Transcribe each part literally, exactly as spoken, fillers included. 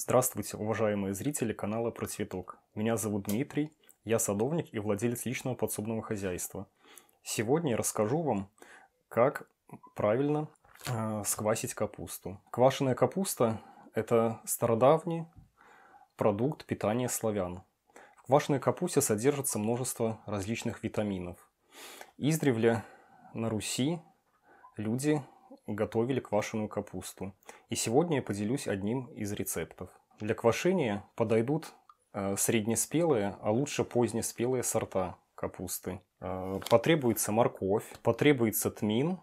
Здравствуйте, уважаемые зрители канала Про цветок. Меня зовут Дмитрий, я садовник и владелец личного подсобного хозяйства. Сегодня я расскажу вам, как правильно э, сквасить капусту. Квашеная капуста – это стародавний продукт питания славян. В квашеной капусте содержится множество различных витаминов. Издревле на Руси люди готовили квашеную капусту. И сегодня я поделюсь одним из рецептов. Для квашения подойдут среднеспелые, а лучше позднеспелые сорта капусты. Потребуется морковь, потребуется тмин,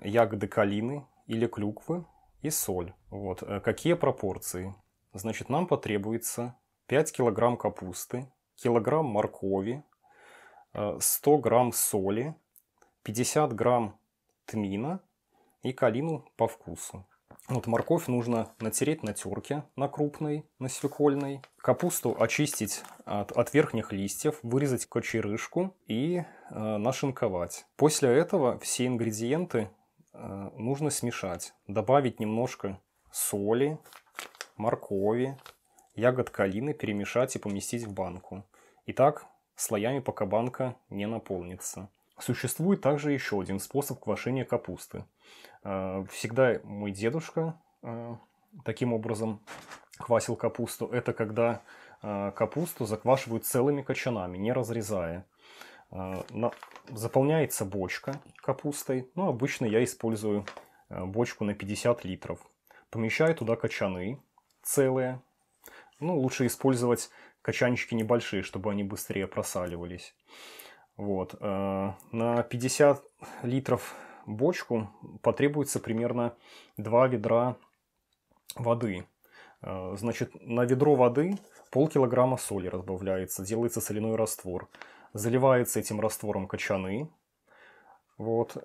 ягоды калины или клюквы и соль. Вот. Какие пропорции? Значит, нам потребуется пять килограмм капусты, килограмм моркови, сто грамм соли, пятьдесят грамм тмина и калину по вкусу. Вот морковь нужно натереть на терке, на крупной, на свекольной. Капусту очистить от, от верхних листьев, вырезать кочерышку и э, нашинковать. После этого все ингредиенты э, нужно смешать. Добавить немножко соли, моркови, ягод калины, перемешать и поместить в банку. И так слоями, пока банка не наполнится. Существует также еще один способ квашения капусты. Всегда мой дедушка таким образом квасил капусту. Это когда капусту заквашивают целыми кочанами, не разрезая. Заполняется бочка капустой. Ну, обычно я использую бочку на пятьдесят литров. Помещаю туда кочаны целые. Ну, лучше использовать кочанчики небольшие, чтобы они быстрее просаливались. Вот. На пятьдесят литров бочку потребуется примерно два ведра воды. Значит, на ведро воды полкилограмма соли разбавляется, делается соляной раствор. Заливается этим раствором кочаны. Вот.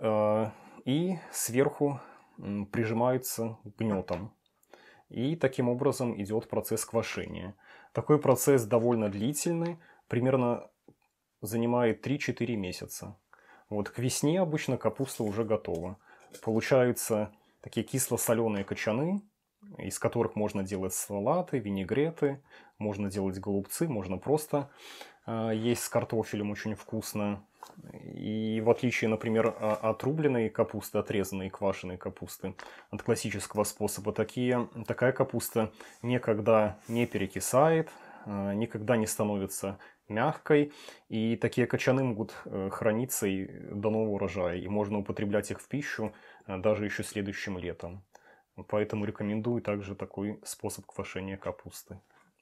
И сверху прижимаются гнетом. И таким образом идет процесс квашения. Такой процесс довольно длительный, примерно занимает три-четыре месяца. Вот к весне обычно капуста уже готова. Получаются такие кисло-соленые кочаны, из которых можно делать салаты, винегреты, можно делать голубцы, можно просто э, есть с картофелем, очень вкусно. И в отличие, например, от рубленой капусты, отрезанной и квашеной капусты, от классического способа, такие, такая капуста никогда не перекисает, э, никогда не становится мягкой, и такие кочаны могут храниться и до нового урожая, и можно употреблять их в пищу даже еще следующим летом. Поэтому рекомендую также такой способ квашения капусты.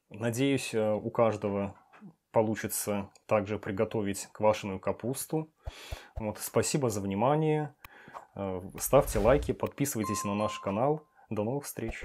Надеюсь, у каждого получится также приготовить квашеную капусту. Вот, спасибо за внимание, ставьте лайки, подписывайтесь на наш канал. До новых встреч!